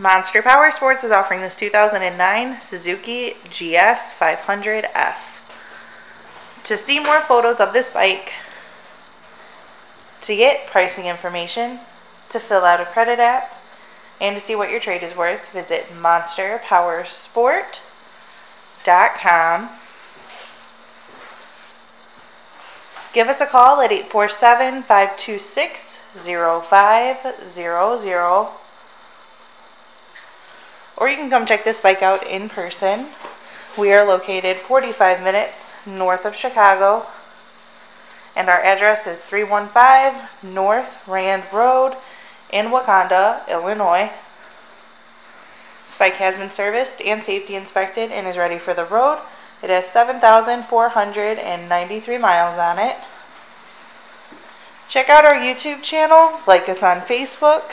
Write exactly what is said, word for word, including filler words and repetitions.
Monster Powersports is offering this two thousand nine Suzuki G S five hundred F. To see more photos of this bike, to get pricing information, to fill out a credit app, and to see what your trade is worth, visit monster powersport dot com. Give us a call at eight four seven, five two six, zero five zero zero. Or you can come check this bike out in person. We are located forty-five minutes north of Chicago, and our address is three one five North Rand Road in Wauconda, Illinois. This bike has been serviced and safety inspected and is ready for the road. It has seven thousand four hundred ninety-three miles on it. Check out our YouTube channel, like us on Facebook,